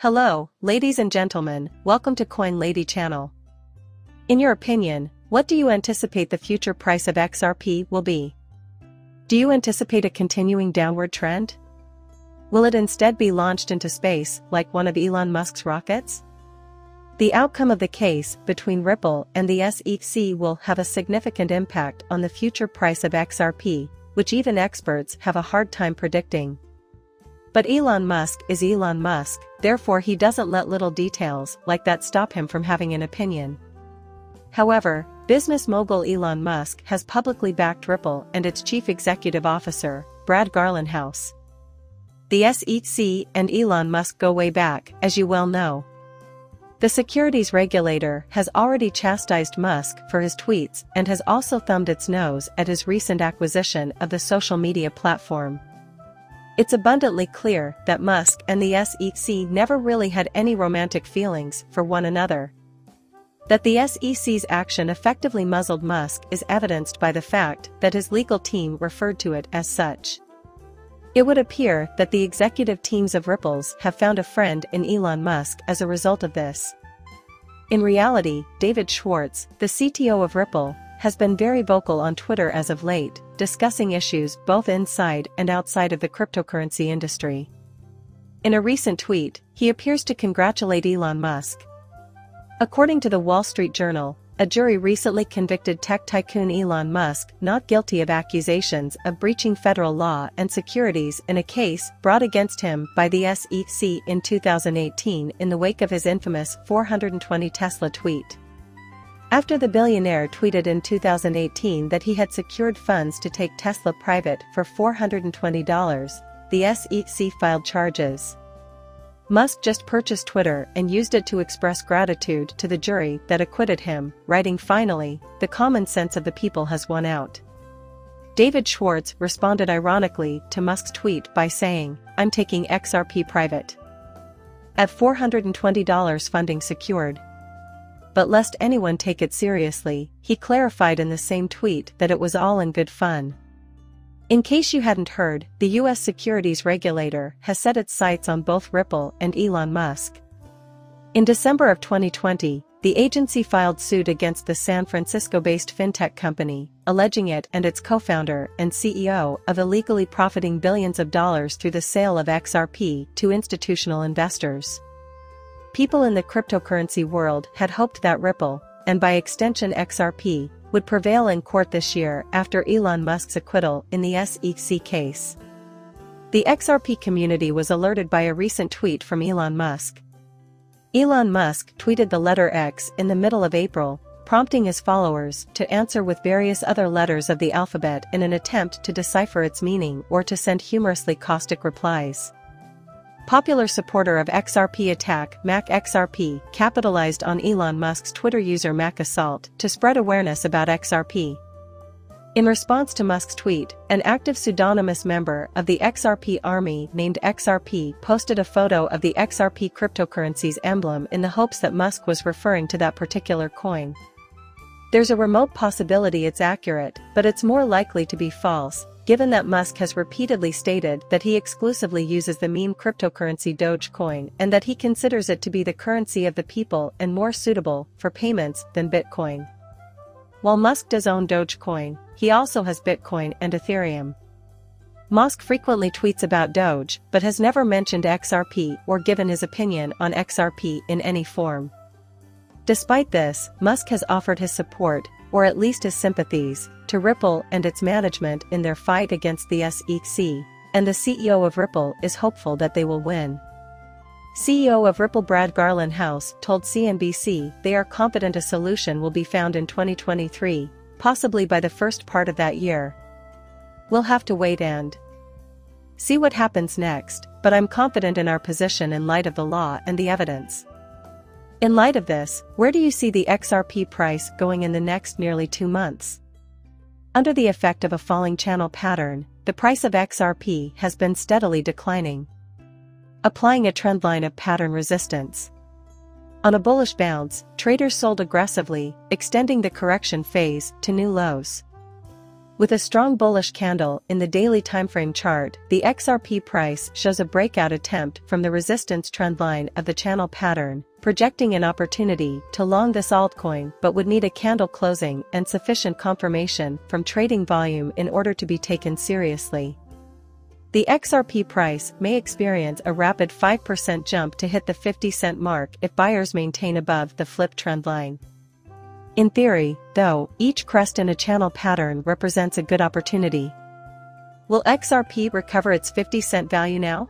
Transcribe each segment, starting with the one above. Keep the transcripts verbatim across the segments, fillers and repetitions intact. Hello, ladies and gentlemen, welcome to Coin Lady Channel. In your opinion, what do you anticipate the future price of X R P will be? Do you anticipate a continuing downward trend? Will it instead be launched into space like one of Elon Musk's rockets? The outcome of the case between Ripple and the S E C will have a significant impact on the future price of X R P, which even experts have a hard time predicting. But Elon Musk is Elon Musk, therefore he doesn't let little details like that stop him from having an opinion. However, business mogul Elon Musk has publicly backed Ripple and its chief executive officer, Brad Garlinghouse. The S E C and Elon Musk go way back, as you well know. The securities regulator has already chastised Musk for his tweets and has also thumbed its nose at his recent acquisition of the social media platform. It's abundantly clear that Musk and the S E C never really had any romantic feelings for one another. That the S E C's action effectively muzzled Musk is evidenced by the fact that his legal team referred to it as such. It would appear that the executive teams of Ripples have found a friend in Elon Musk as a result of this. In reality, David Schwartz, the C T O of Ripple, has been very vocal on Twitter as of late, discussing issues both inside and outside of the cryptocurrency industry. In a recent tweet, he appears to congratulate Elon Musk. According to The Wall Street Journal, a jury recently convicted tech tycoon Elon Musk not guilty of accusations of breaching federal law and securities in a case brought against him by the S E C in two thousand eighteen in the wake of his infamous four hundred twenty Tesla tweet. After the billionaire tweeted in two thousand eighteen that he had secured funds to take Tesla private for four hundred twenty dollars, the S E C filed charges. Musk just purchased Twitter and used it to express gratitude to the jury that acquitted him, writing, "Finally, the common sense of the people has won out." David Schwartz responded ironically to Musk's tweet by saying, "I'm taking X R P private. At four hundred twenty dollars funding secured." But lest anyone take it seriously, he clarified in the same tweet that it was all in good fun. In case you hadn't heard, the U S securities regulator has set its sights on both Ripple and Elon Musk. In December of twenty twenty, the agency filed suit against the San Francisco-based fintech company, alleging it and its co-founder and C E O of illegally profiting billions of dollars through the sale of X R P to institutional investors. People in the cryptocurrency world had hoped that Ripple, and by extension X R P, would prevail in court this year after Elon Musk's acquittal in the S E C case. The X R P community was alerted by a recent tweet from Elon Musk. Elon Musk tweeted the letter X in the middle of April, prompting his followers to answer with various other letters of the alphabet in an attempt to decipher its meaning or to send humorously caustic replies. Popular supporter of X R P attack Mac X R P capitalized on Elon Musk's Twitter user Mac Assault to spread awareness about X R P. In response to Musk's tweet, an active pseudonymous member of the X R P army named X R P posted a photo of the X R P cryptocurrency's emblem in the hopes that Musk was referring to that particular coin. There's a remote possibility it's accurate, but it's more likely to be false, given that Musk has repeatedly stated that he exclusively uses the meme cryptocurrency Dogecoin and that he considers it to be the currency of the people and more suitable for payments than Bitcoin. While Musk does own Dogecoin, he also has Bitcoin and Ethereum. Musk frequently tweets about Doge, but has never mentioned X R P or given his opinion on X R P in any form. Despite this, Musk has offered his support, or at least his sympathies, to Ripple and its management in their fight against the S E C, and the C E O of Ripple is hopeful that they will win. C E O of Ripple Brad Garlinghouse told C N B C they are confident a solution will be found in twenty twenty-three, possibly by the first part of that year. "We'll have to wait and see what happens next, but I'm confident in our position in light of the law and the evidence." In light of this, where do you see the X R P price going in the next nearly two months? Under the effect of a falling channel pattern, the price of X R P has been steadily declining, applying a trend line of pattern resistance. On a bullish bounce, traders sold aggressively, extending the correction phase to new lows. With a strong bullish candle in the daily timeframe chart, the X R P price shows a breakout attempt from the resistance trendline of the channel pattern, projecting an opportunity to long this altcoin but would need a candle closing and sufficient confirmation from trading volume in order to be taken seriously. The X R P price may experience a rapid five percent jump to hit the fifty cent mark if buyers maintain above the flip trendline. In theory, though, each crest in a channel pattern represents a good opportunity. Will X R P recover its fifty cent value now?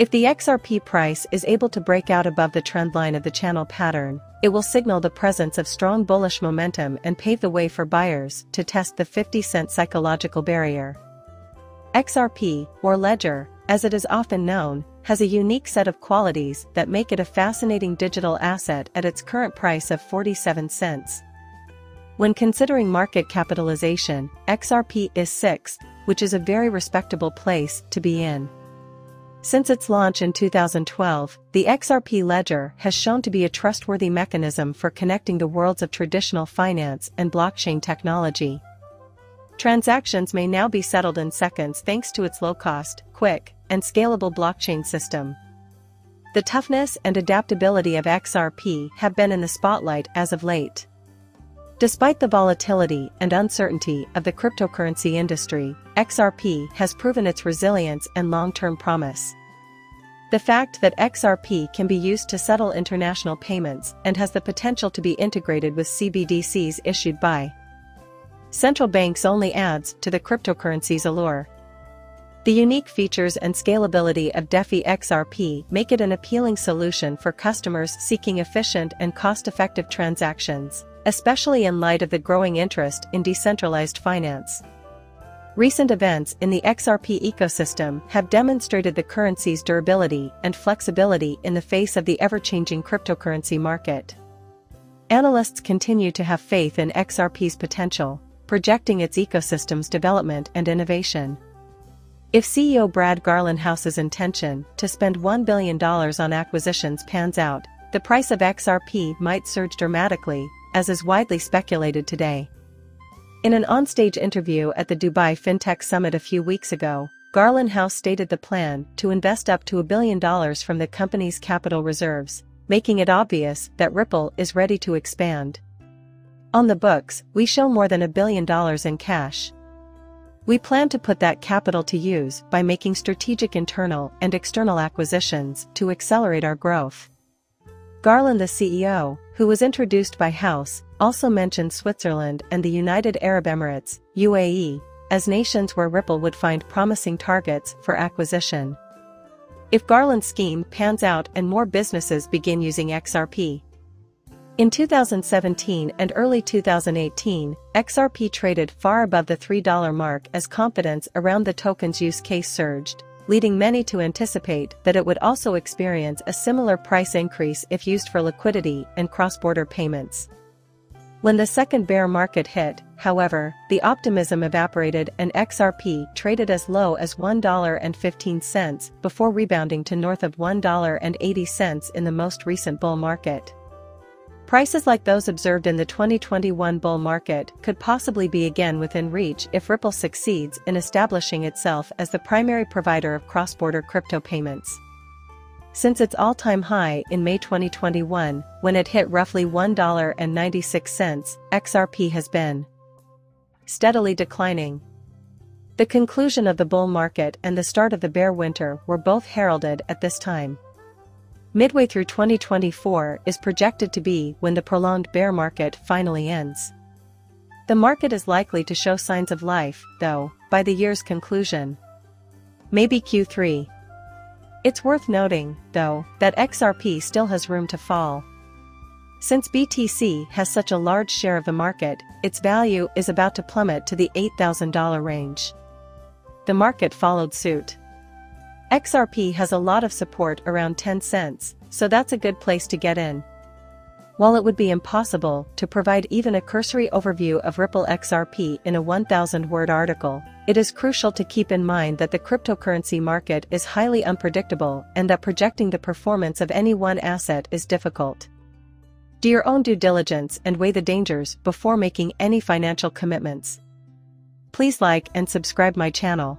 If the X R P price is able to break out above the trendline of the channel pattern, it will signal the presence of strong bullish momentum and pave the way for buyers to test the fifty cent psychological barrier. X R P, or Ledger, as it is often known, has a unique set of qualities that make it a fascinating digital asset at its current price of forty-seven cents. When considering market capitalization, X R P is sixth, which is a very respectable place to be in. Since its launch in two thousand twelve, the X R P Ledger has shown to be a trustworthy mechanism for connecting the worlds of traditional finance and blockchain technology. Transactions may now be settled in seconds thanks to its low-cost, quick, and scalable blockchain system. The toughness and adaptability of X R P have been in the spotlight as of late. Despite the volatility and uncertainty of the cryptocurrency industry, X R P has proven its resilience and long-term promise. The fact that X R P can be used to settle international payments and has the potential to be integrated with C B D Cs issued by central banks only adds to the cryptocurrency's allure. The unique features and scalability of DeFi X R P make it an appealing solution for customers seeking efficient and cost-effective transactions, especially in light of the growing interest in decentralized finance. Recent events in the X R P ecosystem have demonstrated the currency's durability and flexibility in the face of the ever-changing cryptocurrency market. Analysts continue to have faith in X R P's potential, projecting its ecosystem's development and innovation. If C E O Brad Garlinghouse's intention to spend one billion dollars on acquisitions pans out, the price of X R P might surge dramatically, as is widely speculated today. In an onstage interview at the Dubai Fintech Summit a few weeks ago, Garlinghouse stated the plan to invest up to a billion dollars from the company's capital reserves, making it obvious that Ripple is ready to expand. On the books, we show more than a billion dollars in cash. We plan to put that capital to use by making strategic internal and external acquisitions to accelerate our growth. Garland, the C E O, who was introduced by House, also mentioned Switzerland and the United Arab Emirates, U A E, as nations where Ripple would find promising targets for acquisition. If Garland's scheme pans out and more businesses begin using X R P. In two thousand seventeen and early two thousand eighteen, X R P traded far above the three dollar mark as confidence around the token's use case surged, leading many to anticipate that it would also experience a similar price increase if used for liquidity and cross-border payments. When the second bear market hit, however, the optimism evaporated and X R P traded as low as one dollar and fifteen cents before rebounding to north of one dollar and eighty cents in the most recent bull market. Prices like those observed in the twenty twenty-one bull market could possibly be again within reach if Ripple succeeds in establishing itself as the primary provider of cross-border crypto payments. Since its all-time high in May twenty twenty-one, when it hit roughly one dollar and ninety-six cents, X R P has been steadily declining. The conclusion of the bull market and the start of the bear winter were both heralded at this time. Midway through twenty twenty-four is projected to be when the prolonged bear market finally ends. The market is likely to show signs of life, though, by the year's conclusion. Maybe Q three. It's worth noting, though, that X R P still has room to fall. Since B T C has such a large share of the market, its value is about to plummet to the eight thousand dollar range. The market followed suit. X R P has a lot of support around ten cents, so that's a good place to get in. While it would be impossible to provide even a cursory overview of Ripple X R P in a one thousand word article, it is crucial to keep in mind that the cryptocurrency market is highly unpredictable and that projecting the performance of any one asset is difficult. Do your own due diligence and weigh the dangers before making any financial commitments. Please like and subscribe my channel.